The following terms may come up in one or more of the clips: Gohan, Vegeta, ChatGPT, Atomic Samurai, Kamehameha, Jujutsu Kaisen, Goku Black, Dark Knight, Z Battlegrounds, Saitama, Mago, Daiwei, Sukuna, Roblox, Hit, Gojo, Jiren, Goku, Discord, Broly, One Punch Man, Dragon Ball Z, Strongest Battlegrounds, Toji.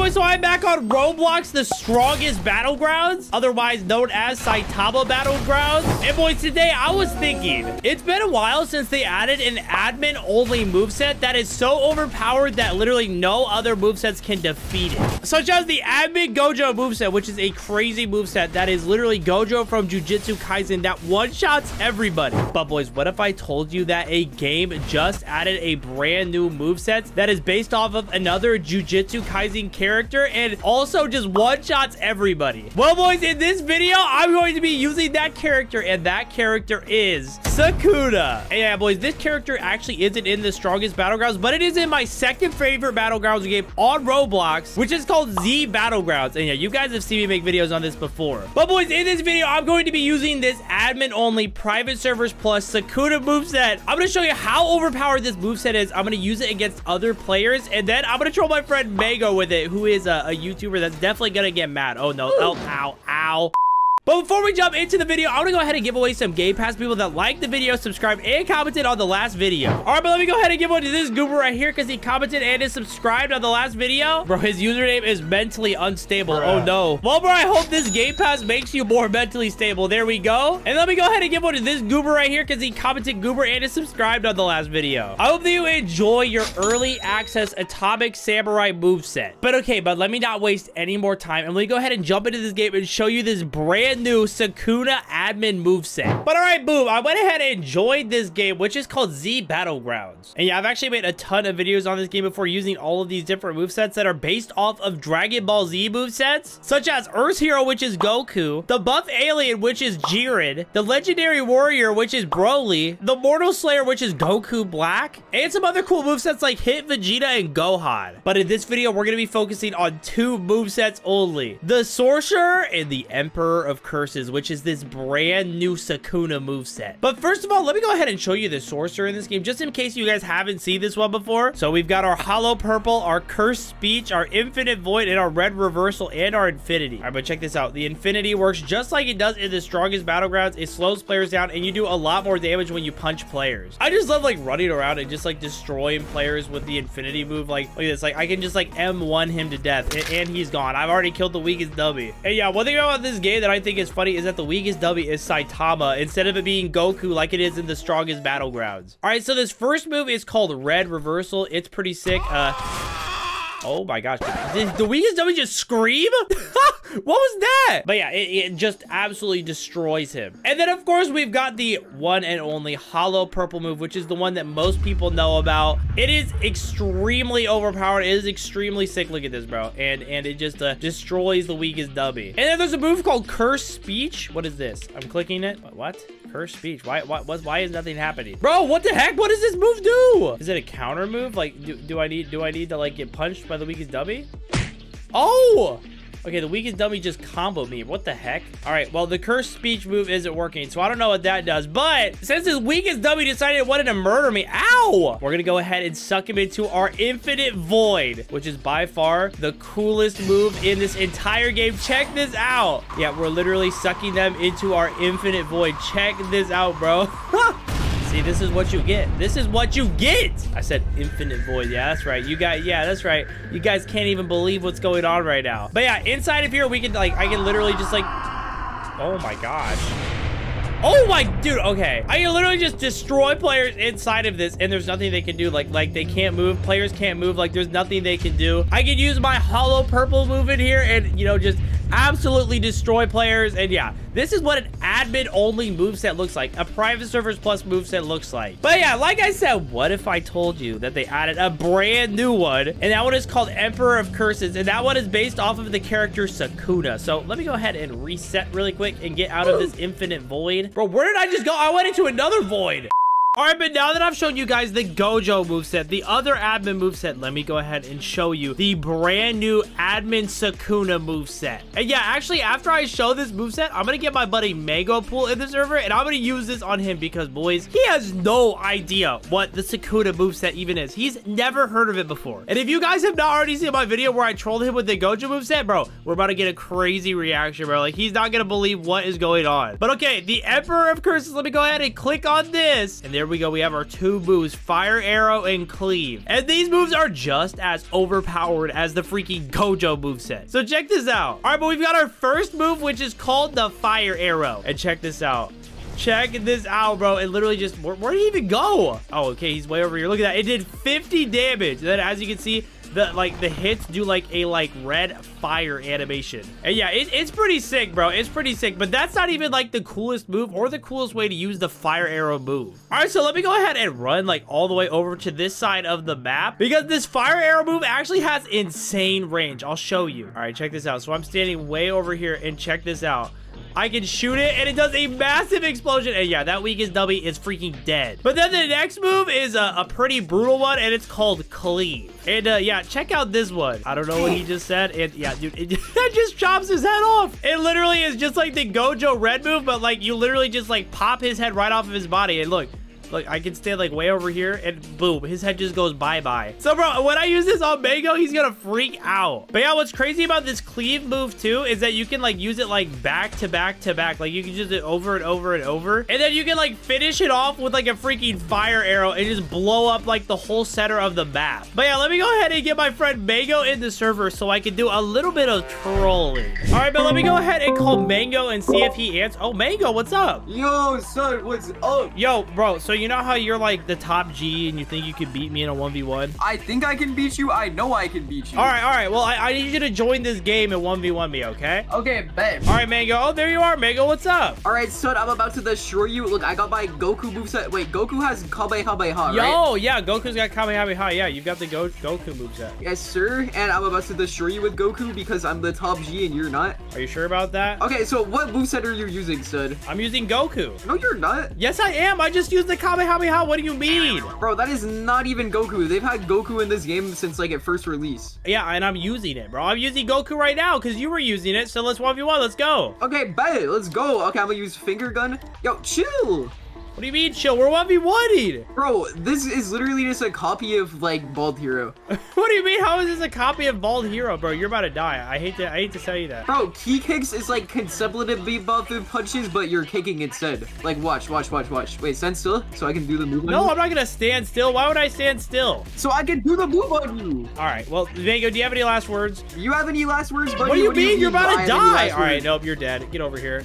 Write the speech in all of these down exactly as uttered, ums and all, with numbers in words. boys, so I'm back on Roblox, the Strongest Battlegrounds, otherwise known as Saitama Battlegrounds. And boys, today I was thinking, it's been a while since they added an admin-only moveset that is so overpowered that literally no other movesets can defeat it. Such as the admin Gojo moveset, which is a crazy moveset that is literally Gojo from Jujutsu Kaisen that one-shots everybody. But boys, what if I told you that a game just added a brand new moveset that is based off of another Jujutsu Kaisen character and also just one-shots everybody? Well, boys, in this video, I'm going to be using that character, and that character is Sukuna. And yeah, boys, this character actually isn't in the Strongest Battlegrounds, but it is in my second favorite Battlegrounds game on Roblox, which is called Z Battlegrounds. And yeah, you guys have seen me make videos on this before. But boys, in this video, I'm going to be using this admin-only Private Servers Plus Sukuna moveset. I'm going to show you how overpowered this moveset is. I'm going to use it against other players, and then I'm going to troll my friend Mago with it, who is a, a YouTuber that's definitely going to get mad. Oh, no. Oh, ow, ow. But before we jump into the video, I want to go ahead and give away some Game Pass people that liked the video, subscribed, and commented on the last video. All right, but let me go ahead and give one to this goober right here because he commented and is subscribed on the last video. Bro, his username is mentally unstable. Oh, no. Well, bro, I hope this Game Pass makes you more mentally stable. There we go. And let me go ahead and give one to this goober right here because he commented goober and is subscribed on the last video. I hope that you enjoy your early access Atomic Samurai moveset. But okay, but let me not waste any more time. And let me go ahead and jump into this game and show you this brand new Sukuna admin moveset. But all right, boom, I went ahead and enjoyed this game, which is called Z Battlegrounds. And yeah, I've actually made a ton of videos on this game before using all of these different movesets that are based off of Dragon Ball Z movesets, such as Earth's Hero, which is Goku, the buff alien, which is Jiren, the legendary warrior, which is Broly, the mortal slayer, which is Goku Black, and some other cool movesets like Hit, Vegeta, and Gohan. But in this video, we're going to be focusing on two movesets only, the sorcerer and the emperor of curses, which is this brand new Sukuna moveset. But first of all, let me go ahead and show you the sorcerer in this game, just in case you guys haven't seen this one before. So we've got our hollow purple, our cursed speech, our infinite void, and our red reversal, and our infinity. All right, but check this out. The infinity works just like it does in the Strongest Battlegrounds. It slows players down, and you do a lot more damage when you punch players. I just love like running around and just like destroying players with the infinity move. Like, look at this. Like, I can just like M one him to death, and, and he's gone. I've already killed the weakest dummy. And yeah, one thing about this game that I think is funny is that the weakest W is Saitama instead of it being Goku like it is in the Strongest Battlegrounds. All right, so this first move is called Red Reversal. It's pretty sick. Uh, oh my gosh, did the weakest W just scream? What was that? But yeah, it, it just absolutely destroys him. And then of course we've got the one and only hollow purple move, which is the one that most people know about. It is extremely overpowered. It is extremely sick. Look at this, bro. And and it just uh, destroys the weakest dummy. And then there's a move called Cursed Speech. What is this? I'm clicking it. What? Cursed Speech. Why? Why? Why is nothing happening, bro? What the heck? What does this move do? Is it a counter move? Like, do do I need do I need to like get punched by the weakest dummy? Oh. Okay, the weakest dummy just comboed me. What the heck? All right, well, the cursed speech move isn't working, so I don't know what that does. But since his weakest dummy decided it wanted to murder me, ow! We're going to go ahead and suck him into our infinite void, which is by far the coolest move in this entire game. Check this out. Yeah, we're literally sucking them into our infinite void. Check this out, bro. See, this is what you get. This is what you get. I said infinite void. Yeah, that's right. You guys, yeah, that's right. You guys can't even believe what's going on right now. But yeah, inside of here, we can like, I can literally just like, oh my gosh. Oh my, dude, okay. I can literally just destroy players inside of this, and there's nothing they can do. Like, like they can't move. Players can't move. Like, there's nothing they can do. I can use my hollow purple move in here and, you know, just absolutely destroy players. And yeah, this is what an admin-only moveset looks like. A private servers plus moveset looks like. But yeah, like I said, what if I told you that they added a brand new one? And that one is called Emperor of Curses. And that one is based off of the character Sukuna. So let me go ahead and reset really quick and get out of this infinite void. Bro, where did I just go? I went into another void. All right, but now that I've shown you guys the Gojo moveset, the other admin moveset, let me go ahead and show you the brand new admin Sukuna moveset. And yeah, actually, after I show this moveset, I'm going to get my buddy Mago Pool in the server, and I'm going to use this on him because, boys, he has no idea what the Sukuna moveset even is. He's never heard of it before. And if you guys have not already seen my video where I trolled him with the Gojo moveset, bro, we're about to get a crazy reaction, bro. Like, he's not going to believe what is going on. But okay, the Emperor of Curses, let me go ahead and click on this. And there we go. We have our two moves, Fire Arrow and Cleave. And these moves are just as overpowered as the freaking Gojo moveset. So check this out. All right, but we've got our first move, which is called the Fire Arrow. And check this out. Check this out, bro. It literally just... Where, where did he even go? Oh, okay. He's way over here. Look at that. It did fifty damage. And then, as you can see... The, like, the hits do, like, a, like, red fire animation. And, yeah, it, it's pretty sick, bro. It's pretty sick. But that's not even, like, the coolest move or the coolest way to use the Fire Arrow move. All right, so let me go ahead and run, like, all the way over to this side of the map. Because this Fire Arrow move actually has insane range. I'll show you. All right, check this out. So I'm standing way over here, and check this out. I can shoot it, and it does a massive explosion. And yeah, that weakest dummy is freaking dead. But then the next move is a, a pretty brutal one, and it's called Cleave. And uh, yeah, check out this one. I don't know what he just said. And yeah, dude, it just chops his head off. It literally is just like the Gojo red move, but like you literally just like pop his head right off of his body. And look. Look, I can stand like way over here and boom, his head just goes bye-bye. So bro, when I use this on Mago, he's gonna freak out. But yeah, what's crazy about this Cleave move too is that you can like use it like back to back to back. Like you can use it over and over and over. And then you can like finish it off with like a freaking Fire Arrow and just blow up like the whole center of the map. But yeah, let me go ahead and get my friend Mago in the server so I can do a little bit of trolling. All right, but let me go ahead and call Mago and see if he answers. Oh, Mago, what's up? Yo, son, what's up? Yo, bro, so you You know how you're like the top G and you think you can beat me in a one v one? I think I can beat you. I know I can beat you. All right, all right. Well, I, I need you to join this game and one v one me, okay? Okay, bet. All right, Mago. Oh, there you are, Mago. What's up? All right, son. I'm about to destroy you. Look, I got my Goku moveset. Wait, Goku has Kamehameha, Yo, right? Yo, yeah. Goku's got Kamehameha. Yeah, you've got the Go Goku moveset. Yes, sir. And I'm about to destroy you with Goku because I'm the top G and you're not. Are you sure about that? Okay, so what moveset are you using, son? I'm using Goku. No, you're not. Yes, I am. I just used the Kamehameha, what do you mean? Bro, that is not even Goku. They've had Goku in this game since, like, at first release. Yeah, and I'm using it, bro. I'm using Goku right now because you were using it, so let's one v one. Let's go. Okay, bet. Let's go. Okay, I'm gonna use finger gun. Yo, chill. What do you mean, chill? We're one v one-ing. Bro, this is literally just a copy of, like, Bald Hero. What do you mean? How is this a copy of Bald Hero, bro? You're about to die. I hate to I hate to tell you that. Bro, key kicks is, like, consecutively both punches, but you're kicking instead. Like, watch, watch, watch, watch. Wait, stand still so I can do the move on No, you? I'm not going to stand still. Why would I stand still? So I can do the move on you. All right. Well, Mago, do you have any last words? You have any last words, buddy? What do you what mean? Do you you're about to die. All right. Words? Nope, you're dead. Get over here.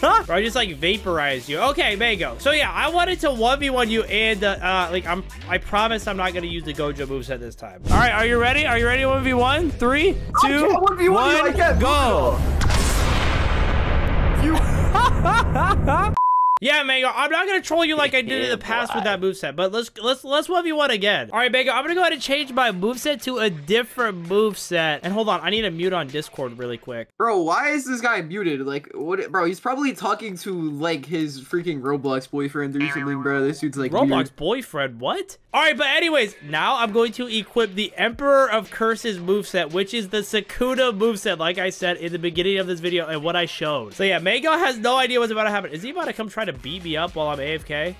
Bro, I just, like, vaporized you. Okay, Mago. So, yeah, I wanted to one v one you, and, uh, uh, like, I'm, I promise I'm not going to use the Gojo moveset this time. All right, are you ready? Are you ready to one v one? Three, two, one, like go. You... Yeah, Mago, I'm not going to troll you like I did in the past with that moveset, but let's let's let's one v one again. All right, Mago, I'm going to go ahead and change my moveset to a different moveset. And hold on, I need to mute on Discord really quick. Bro, why is this guy muted? Like, what? Bro, he's probably talking to, like, his freaking Roblox boyfriend or something, bro. This dude's, like, Roblox weird. Boyfriend? What? All right, but anyways, now I'm going to equip the Emperor of Curses moveset, which is the Sukuna moveset, like I said in the beginning of this video and what I showed. So, yeah, Mago has no idea what's about to happen. Is he about to come try to beat me up while I'm A F K?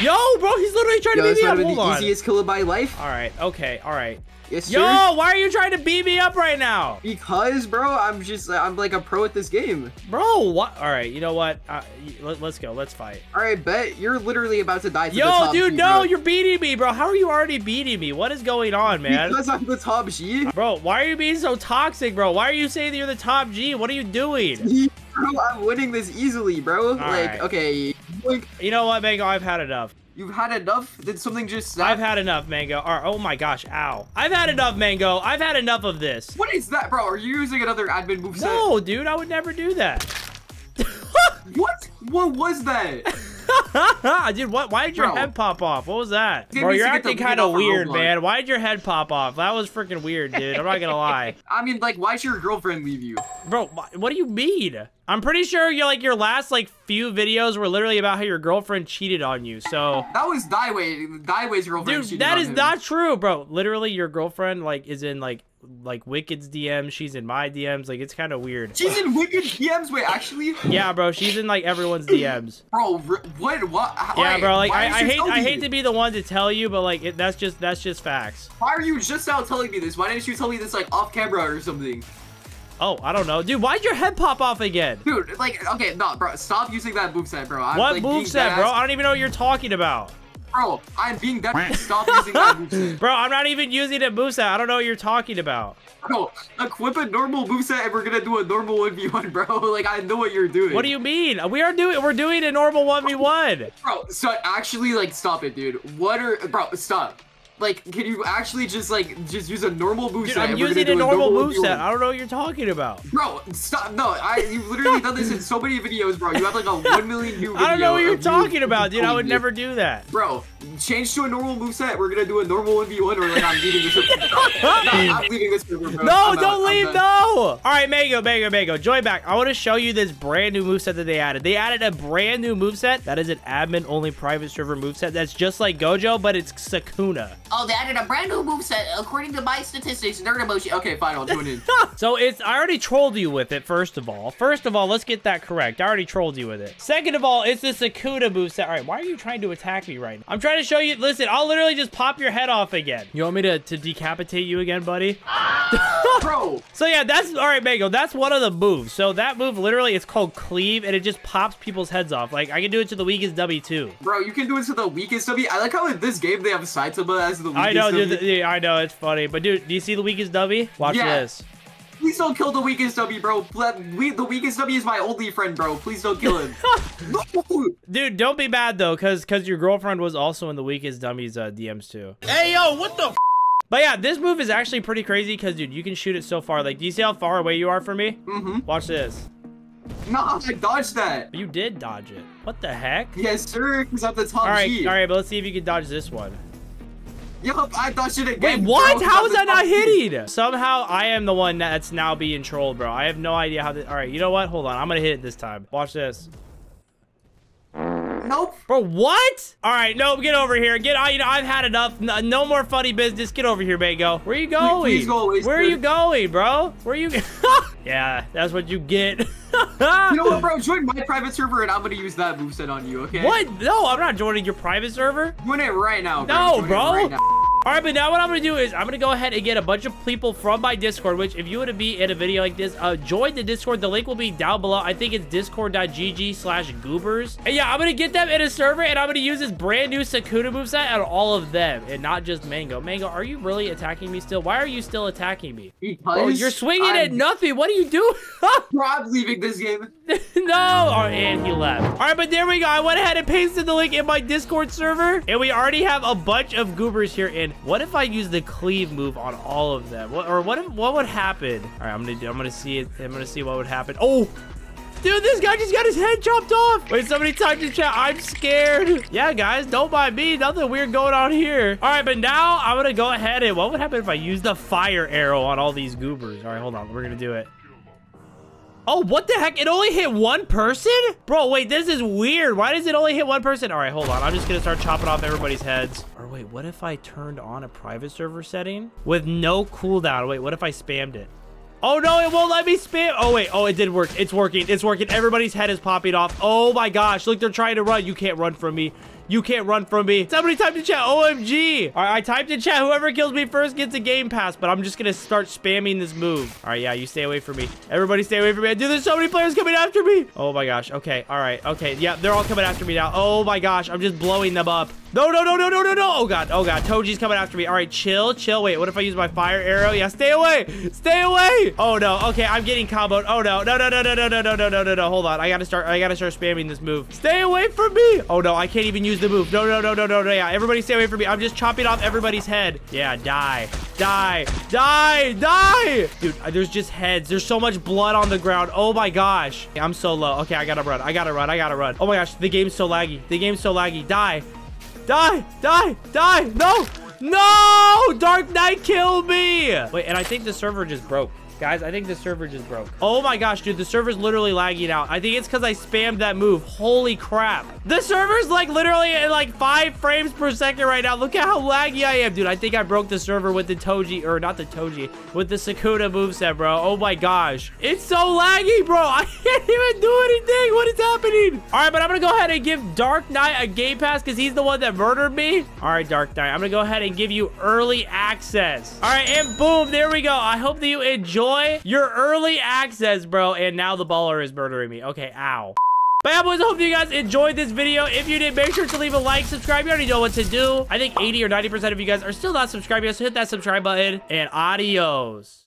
Yo, bro, he's literally trying Yo, to beat me up. Hold the on. Easiest kill of my life. All right. Okay. All right. Yes, Yo, sir? Why are you trying to beat me up right now? Because, bro, I'm just, I'm like a pro at this game. Bro, what? All right, you know what? Uh, let, let's go. Let's fight. All right, bet. You're literally about to die to Yo, the top dude, G, no, bro. You're beating me, bro. How are you already beating me? What is going on, man? Because I'm the top G. Bro, why are you being so toxic, bro? Why are you saying that you're the top G? What are you doing? Bro, I'm winning this easily, bro. All like, right. okay. Like, you know what, Mago? I've had enough. You've had enough? Did something just snap? I've had enough, Mago. Or, oh my gosh, ow. I've had enough, Mago. I've had enough of this. What is that, bro? Are you using another admin moveset? No, dude, I would never do that. What? What was that? Dude, what? Why did your bro. head pop off? What was that? Bro, you're acting kind of weird, man. Why did your head pop off? That was freaking weird, dude. I'm not gonna lie. I mean, like, why'd your girlfriend leave you? Bro, what do you mean? I'm pretty sure you're like your last like few videos were literally about how your girlfriend cheated on you. So that was Daiwei. Daiwei's girlfriend. Dude, that is not true, bro. Literally, your girlfriend like is in like like Wicked's D Ms. She's in my D Ms. Like it's kind of weird. She's in Wicked's D Ms. Wait, actually. Yeah, bro. She's in like everyone's D Ms. Bro, what? What? How, yeah, bro. Like I, I hate I hate to be the one to tell you, but like it, that's just that's just facts. Why are you just now telling me this? Why didn't you tell me this like off camera or something? Oh, I don't know. Dude, why'd your head pop off again? Dude, like, okay, no, bro. Stop using that moveset, bro. I'm, what like, moveset, bro? I don't even know what you're talking about. Bro, I'm being dead. Stop using that moveset. Bro, I'm not even using a moveset. I don't know what you're talking about. Bro, equip a normal moveset and we're going to do a normal one v one, bro. Like, I know what you're doing. What do you mean? We are doing, we're doing a normal one v one. Bro, so actually, like, stop it, dude. What are, bro, stop. Like, can you actually just, like, just use a normal moveset? Dude, I'm using a normal, normal moveset. I don't know what you're talking about. Bro, stop. No, I, you've literally done this in so many videos, bro. You have, like, a one million new video. I don't know what you're talking about, dude. I would never do that. Bro, change to a normal moveset. We're going to do a normal one v one, or, like, I'm leaving this server. No, I'm leaving this server, bro. No, I'm don't out. leave, no. All right, Mago, Mago, Mago. Join back. I want to show you this brand new moveset that they added. They added a brand new moveset that is an admin-only private server moveset that's just like Gojo, but it's Sukuna. Oh, they added a brand new moveset. According to my statistics, nerd emoji. Okay, fine, I'll join in. So it's, I already trolled you with it, first of all. First of all, let's get that correct. I already trolled you with it. Second of all, it's the Sukuna moveset. All right, why are you trying to attack me right now? I'm trying to show you. Listen, I'll literally just pop your head off again. You want me to, to decapitate you again, buddy? Bro. So yeah, that's, all right, Mago, that's one of the moves. So that move literally, it's called Cleave, and it just pops people's heads off. Like, I can do it to the weakest W too. Bro, you can do it to the weakest W. I like how in this game they have Saitama as the weakest I know, dude, the, I know, it's funny. But dude, do you see the weakest W? Watch yeah. this. Please don't kill the weakest W, bro. We, the weakest W is my only friend, bro. Please don't kill him. Dude, don't be bad though, because because your girlfriend was also in the weakest dummies uh, D Ms too. Hey, yo, what the f? But yeah, this move is actually pretty crazy because, dude, you can shoot it so far. Like, do you see how far away you are from me? Mm-hmm. Watch this. No, I dodged that. You did dodge it. What the heck? Yes, sir, because I'm the top All right, G. all right, but let's see if you can dodge this one. Yup, I dodged it again. Wait, what? Bro. How is that not hitting? Somehow, I am the one that's now being trolled, bro. I have no idea how this... All right, you know what? Hold on. I'm going to hit it this time. Watch this. Nope. Bro, what? All right, nope. Get over here. Get. I, you know, I've had enough. No, no more funny business. Get over here, Mago. Where are you going? Please go away, Where are you going, bro? Where are you? Yeah, that's what you get. You know what, bro? Join my private server, and I'm gonna use that moveset on you. Okay? What? No, I'm not joining your private server. Join it right now. Bro. No, bro. Right now. All right, but now what I'm gonna do is I'm gonna go ahead and get a bunch of people from my Discord. Which, if you want to be in a video like this, uh, join the Discord. The link will be down below. I think it's discord dot g g slash goobers. And yeah, I'm gonna get them in a server, and I'm gonna use this brand new Sukuna moveset on all of them, and not just Mango. Mango, are you really attacking me still? Why are you still attacking me? Because oh, you're swinging I'm... at nothing. What are you doing? I'm leaving this game. No. Oh, and he left. All right, but there we go. I went ahead and pasted the link in my Discord server, and we already have a bunch of goobers here in. What if I use the Cleave move on all of them? What, or what if, what would happen? All right, I'm gonna do, I'm gonna see it. I'm gonna see what would happen. Oh, dude, this guy just got his head chopped off. Wait, somebody typed in chat, I'm scared. Yeah, guys, don't mind me. Nothing weird going on here. All right, but now I'm gonna go ahead and what would happen if I use the fire arrow on all these goobers? All right, hold on, we're gonna do it. Oh, what the heck? It only hit one person? Bro, wait, this is weird. Why does it only hit one person? All right, hold on. I'm just going to start chopping off everybody's heads. Or wait, what if I turned on a private server setting with no cooldown? Wait, what if I spammed it? Oh, no, it won't let me spam. Oh, wait. Oh, it did work. It's working. It's working. Everybody's head is popping off. Oh, my gosh. Look, they're trying to run. You can't run from me. You can't run from me. Somebody typed in chat, O M G. All right, I typed in chat, whoever kills me first gets a game pass, but I'm just going to start spamming this move. All right, yeah, you stay away from me. Everybody stay away from me. Dude, there's so many players coming after me. Oh, my gosh. Okay, all right, okay. Yeah, they're all coming after me now. Oh, my gosh, I'm just blowing them up. No, no, no, no, no, no, no. Oh, God, oh, God. Toji's coming after me. All right, chill, chill. Wait, what if I use my fire arrow? Yeah, stay away. Stay away. Oh, no. Okay, I'm getting comboed. Oh, no, no, no, no, no, no, no, no, no, no, no, no. Hold on. I got to start, I got to start spamming this move. Stay away from me. Oh, no, I can't even use the move. No, no, no, no, no, no. Yeah, everybody stay away from me. I'm just chopping off everybody's head. Yeah, die, die, die, die. Dude, there's just heads. There's so much blood on the ground. Oh my gosh. I'm so low. Okay, I gotta run. I gotta run. I gotta run. Oh my gosh, the game's so laggy. The game's so laggy. Die, die, die, die. No, no. Dark Knight killed me. Wait, and I think the server just broke. Guys, I think the server just broke. Oh my gosh, dude, the server's literally lagging out. I think it's because I spammed that move. Holy crap. The server's like literally at like five frames per second right now. Look at how laggy I am, dude. I think I broke the server with the Toji, or not the Toji, with the Sukuna moveset, bro. Oh my gosh. It's so laggy, bro. I can't even do anything. What is happening? All right, but I'm gonna go ahead and give Dark Knight a game pass because he's the one that murdered me. All right, Dark Knight, I'm gonna go ahead and give you early access. All right, and boom, there we go. I hope that you enjoy your early access, bro. And now the baller is murdering me. Okay, ow. But yeah, boys, I hope you guys enjoyed this video. If you did, make sure to leave a like, subscribe. You already know what to do. I think eighty or ninety percent of you guys are still not subscribed yet, so hit that subscribe button, and adios.